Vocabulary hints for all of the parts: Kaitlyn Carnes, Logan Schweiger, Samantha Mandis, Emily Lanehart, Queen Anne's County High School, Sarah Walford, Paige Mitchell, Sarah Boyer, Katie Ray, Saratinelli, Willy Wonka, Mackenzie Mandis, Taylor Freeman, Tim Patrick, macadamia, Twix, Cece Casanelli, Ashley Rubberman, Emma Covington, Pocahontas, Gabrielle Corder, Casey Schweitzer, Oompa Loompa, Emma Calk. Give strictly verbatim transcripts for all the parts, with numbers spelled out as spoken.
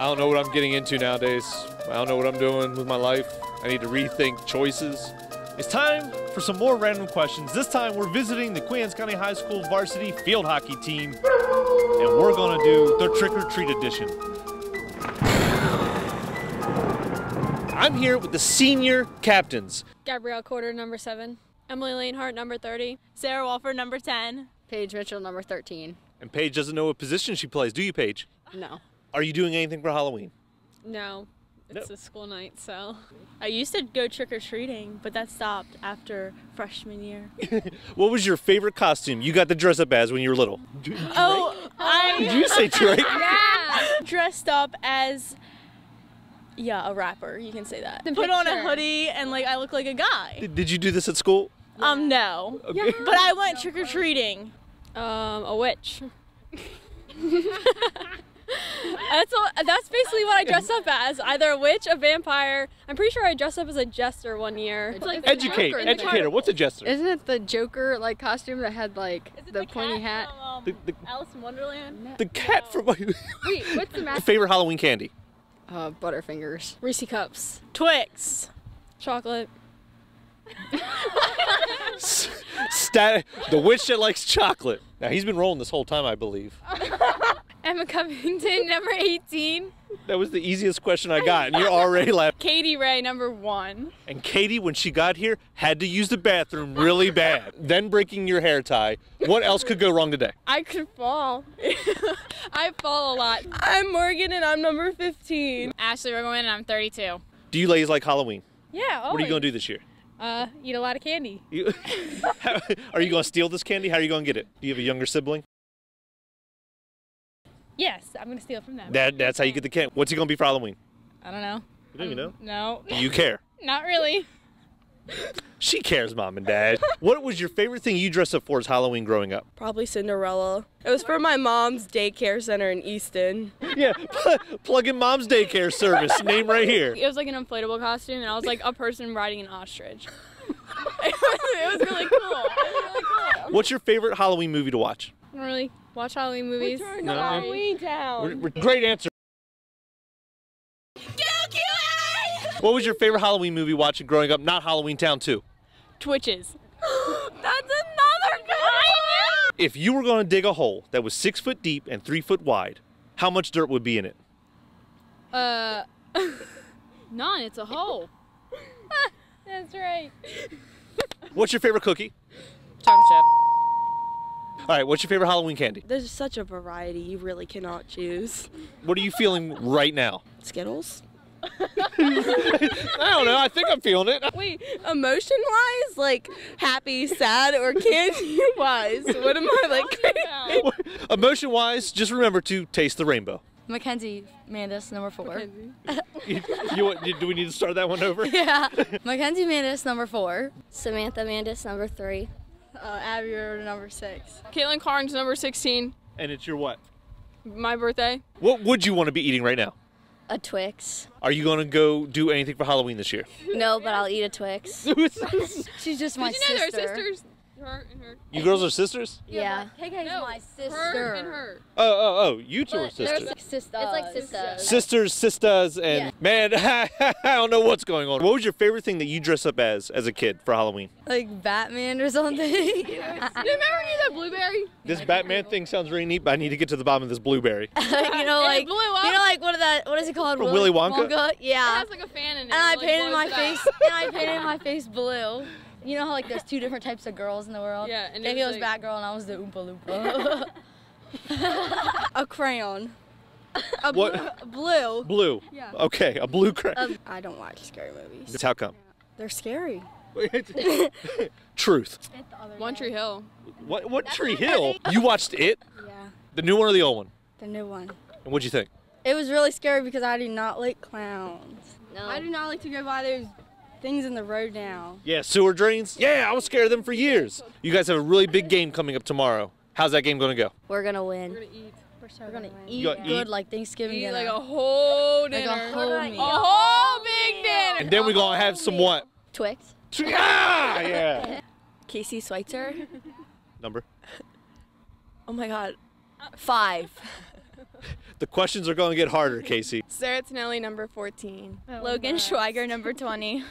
I don't know what I'm getting into nowadays. I don't know what I'm doing with my life. I need to rethink choices. It's time for some more random questions. This time we're visiting the Queen Anne's County High School varsity field hockey team, and we're gonna do their trick-or-treat edition. I'm here with the senior captains. Gabrielle Corder, number seven. Emily Lanehart, number thirty. Sarah Walford, number ten. Paige Mitchell, number thirteen. And Paige doesn't know what position she plays, do you, Paige? No. Are you doing anything for Halloween? No. It's nope. A school night, so. I used to go trick-or-treating, but that stopped after freshman year. What was your favorite costume you got to dress up as when you were little? Oh, Drake? I... Did you say Drake? Yeah. Dressed up as, yeah, a rapper, you can say that. The Put picture. on a hoodie and, like, I look like a guy. Did you do this at school? Yeah. Um, no. Okay. Yeah. But I went trick-or-treating. Um, a witch. That's all, that's basically what I dressed up as. Either a witch, a vampire. I'm pretty sure I dressed up as a jester one year. It's like Educate, educator. What's a jester? Isn't it the Joker like costume that had like the, the pointy hat? From, um, the, the, Alice in Wonderland. No. The cat no. from. Wait, what's the mask? Favorite Halloween candy? Uh, Butterfingers. Reese's Cups. Twix. Chocolate. Stat the witch that likes chocolate. Now he's been rolling this whole time, I believe. Emma Covington, number eighteen. That was the easiest question I got, and you're already laughing. Katie Ray, number one. And Katie, when she got here, had to use the bathroom really bad. Then breaking your hair tie. What else could go wrong today? I could fall. I fall a lot. I'm Morgan, and I'm number fifteen. Ashley Rubberman, and I'm thirty-two. Do you ladies like Halloween? Yeah, always. What are you going to do this year? Uh, eat a lot of candy. You, how, are you going to steal this candy? How are you going to get it? Do you have a younger sibling? Yes, I'm going to steal from them. That, that's how you get the candy. What's he going to be for Halloween? I don't know. You don't even know? No. Do you care? Not really. She cares, Mom and Dad. What was your favorite thing you dressed up for as Halloween growing up? Probably Cinderella. It was for my mom's daycare center in Easton. Yeah, pl plug in mom's daycare service, name right here. It was like an inflatable costume, and I was like a person riding an ostrich. It was really cool. It was really cool. What's your favorite Halloween movie to watch? I don't really watch Halloween movies. Turn no. Halloween down. We're, we're, great answer. What was your favorite Halloween movie watching growing up, not Halloween Town two? Twitches. That's another good one! If you were going to dig a hole that was six foot deep and three foot wide, how much dirt would be in it? Uh, none, it's a hole. That's right. What's your favorite cookie? Chocolate chip. All right, what's your favorite Halloween candy? There's such a variety, you really cannot choose. What are you feeling right now? Skittles. I don't know, I think I'm feeling it. Wait, emotion-wise, like happy, sad, or candy-wise? What am I like? Emotion-wise, just remember to taste the rainbow. Mackenzie Mandis, number four. you, you, you, do we need to start that one over? Yeah. Mackenzie Mandis, number four. Samantha Mandis, number three. Uh, Abby, number six. Kaitlyn Carnes, number sixteen. And it's your what? My birthday. What would you want to be eating right now? A Twix. Are you going to go do anything for Halloween this year? No, but I'll eat a Twix. She's just my sister. Did you know sister. They're sisters? Her and her. You girls are sisters? Yeah. yeah. K K's no, my sister. Her and her. Oh, oh, oh. You two but are sisters. Like sisters. It's like sisters. Sisters, sisters, and yeah. man, I don't know what's going on. What was your favorite thing that you dress up as as a kid for Halloween? Like Batman or something. You remember when you said blueberry? This Batman thing sounds really neat, but I need to get to the bottom of this blueberry. you know, like you know, like what is that? What is it called? From Willy Wonka? Wonka? Yeah. It has like a fan in it. And I like, painted my face. and I painted my face blue. You know how like there's two different types of girls in the world? Yeah, and Maybe it was like... Batgirl and I was the Oompa Loompa. A crayon. A blue, what? blue. Blue. Yeah. Okay, a blue crayon. Um, I don't like scary movies. How come? They're scary. Truth. One Tree Hill. What? What That's Tree Hill? You watched It? Yeah. The new one or the old one? The new one. And what'd you think? It was really scary because I do not like clowns. No. I do not like to go by those things in the road now. Yeah, sewer drains. Yeah, I was scared of them for years. You guys have a really big game coming up tomorrow. How's that game going to go? We're going to win. We're going to eat. We're, so We're going to eat good eat? like Thanksgiving eat dinner. like a whole dinner. Like a whole meal. A whole big dinner. And then we're going to have some what? Twix. Ah, yeah. Casey Schweitzer. Number? Oh, my God. Five. The questions are going to get harder, Casey. Saratinelli, number fourteen. Oh, Logan nice. Schweiger, number twenty.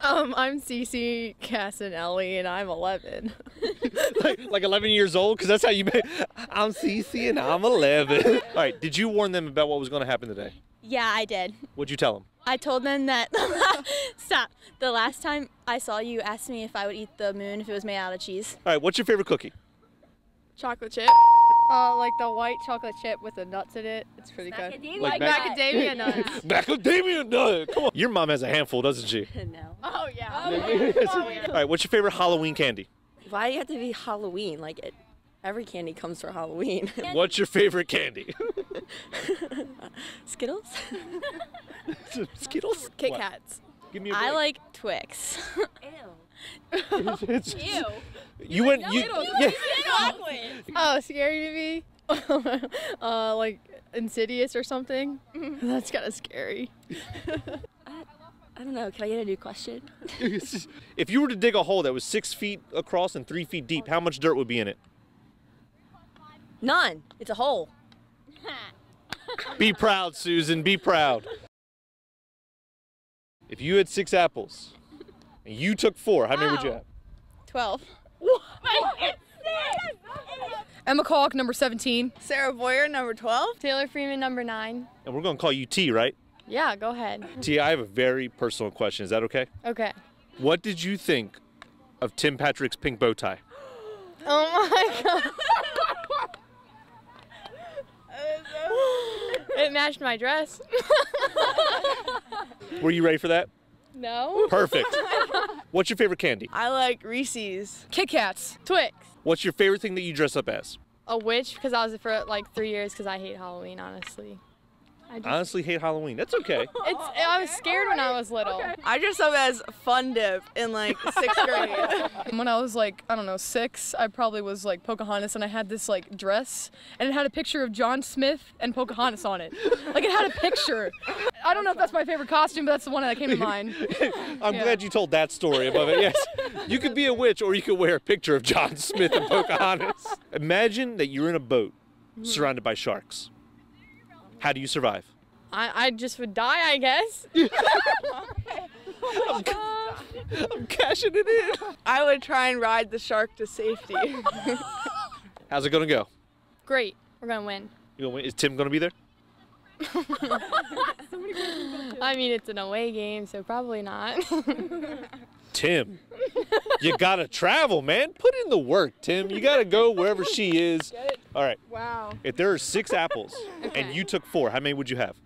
um, I'm Cece Casanelli, and I'm eleven. like, like eleven years old? Because that's how you made I'm Cece, and I'm eleven. All right, did you warn them about what was going to happen today? Yeah, I did. What'd you tell them? I told them that, stop, the last time I saw you asked me if I would eat the moon if it was made out of cheese. All right, what's your favorite cookie? Chocolate chip. Uh, like the white chocolate chip with the nuts in it. It's pretty macadamia good. Like mac macadamia nuts. Macadamia nut. Come on. Your mom has a handful, doesn't she? No. Oh, yeah. Oh, yeah. Oh, yeah. All right, what's your favorite Halloween candy? Why do you have to be Halloween? Like, it, every candy comes for Halloween. What's your favorite candy? Skittles? Skittles? Kit Kats. Give me a break. I like Twix. Ew. It's, it's, Ew. You went. You, yeah. Oh, scary movie. uh, like Insidious or something. That's kind of scary. I, I don't know. Can I get a new question? If you were to dig a hole that was six feet across and three feet deep, how much dirt would be in it? None. It's a hole. Be proud, Susan. Be proud. If you had six apples and you took four, how many Ow. would you have? Twelve. What? What? Emma Calk, number seventeen. Sarah Boyer, number twelve. Taylor Freeman, number nine. And we're going to call you T, right? Yeah, go ahead. T, I have a very personal question. Is that okay? Okay. What did you think of Tim Patrick's pink bow tie? Oh, my God. It matched my dress. Were you ready for that? No. Perfect. What's your favorite candy? I like Reese's. Kit Kats. Twix. What's your favorite thing that you dress up as? A witch, because I was for like three years because I hate Halloween, honestly. I just... honestly hate Halloween. That's okay. It's, okay. I was scared right. when I was little. Okay. I dressed up as Fun Dip in like sixth grade. When I was like, I don't know, six, I probably was like Pocahontas, and I had this like dress, and it had a picture of John Smith and Pocahontas on it. Like, it had a picture. I don't know if that's my favorite costume, but that's the one that came to mind. I'm yeah. glad you told that story above it, yes. You could be a witch, or you could wear a picture of John Smith and Pocahontas. Imagine that you're in a boat surrounded by sharks. How do you survive? I, I just would die, I guess. I'm, ca I'm cashing it in. I would try and ride the shark to safety. How's it gonna go? Great. We're gonna win. You gonna win? Is Tim gonna be there? I mean, it's an away game, so probably not. Tim, you gotta travel, man. Put in the work, Tim. You gotta go wherever she is. Get it? All right. Wow. If there are six apples okay. and you took four, how many would you have?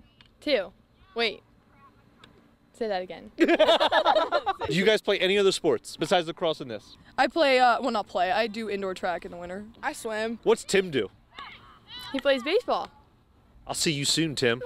Two. Wait. Say that again. Do you guys play any other sports besides lacrosse and this? I play, uh, well, not play. I do indoor track in the winter. I swim. What's Tim do? He plays baseball. I'll see you soon, Tim.